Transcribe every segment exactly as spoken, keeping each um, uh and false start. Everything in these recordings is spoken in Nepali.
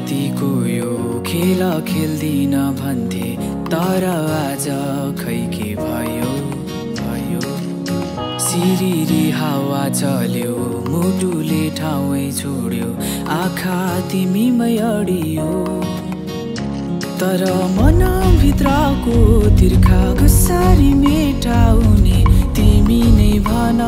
कतिको यो खेला खेल्दिन भन्थे तर आज खै के भयो भयो। सिरिरी हावा चल्यो मुटुले ठाउँै छोड्यो आँखा तिमीमै अडियो तर मन भित्रको तिर्खा गुस्सारी मेटाउने तिमी नै भन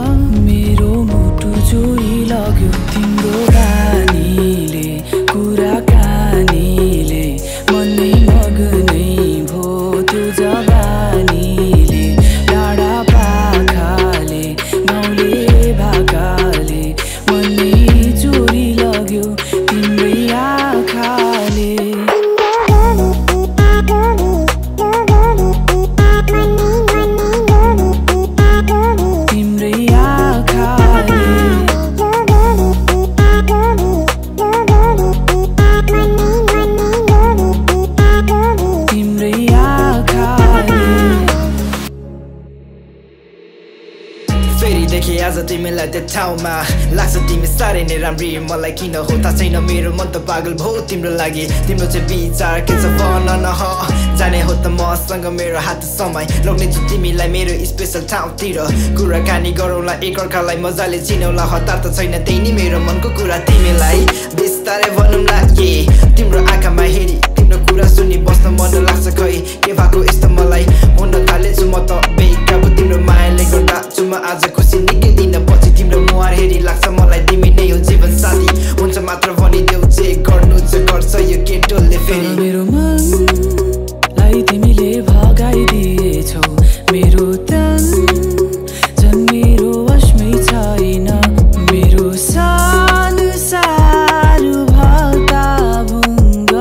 मेरो मुटु जोई लग्यो। तिम्रो बानीले कुराकानीले मन नै मग्नै भो त्यो जवानीले डाँडा पाखाले गाउँले भाकाले मन नै जोई लग्यो। तिम्रै आँखाले आज तिमीलाई त्यो ठाउँमा लाग्छ तिमी साह्रै नै राम्री मलाई किन हो थाहा छैन मेरो मन त पागल भो तिम्रो लागि। तिम्रो चाहिँ विचार के छ भन न जाने हो त मसँग मेरो हात समय लग्ने छु तिमीलाई मेरो स्पेसल ठाउँतिर कुराकानी गरौँला एकअर्कालाई मजाले चिनाउला हतार त छैन त्यही नै मेरो मनको कुरा तिमीलाई बिस्तारै भनौँ न ए तिम्रो आँखामा हेरी तिम्रो कुरा सुनि बस्न मन लाग्छ खै के भएको यस्तो मलाई हुन थालेछु म त बेकाबु तिम्रो मायाले गर्दा छु म आज खुसी निकै दिन पछि तिम्रो मुहार हेरी लाग्छ मलाई तिमी नै हो जीवन साथी हुन्छ मात्र भनिदेऊ जे गर्नु चाहिँ गर्छ यो केटोले फेरि। मेरो मनलाई तिमीले भगाइदिएछौ मेरो तन झन् मेरो वशमै छैन मेरो सानो सानो भता भुङ्ग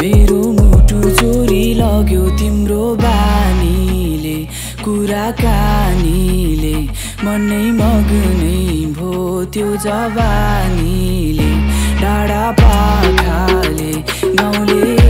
मेरो मुटु चोरी लग्यो। तिम्रो बानीले कुराकानीले मनै मग्नै भो त्यो जवानीले डाँडा पाखाले गाउँले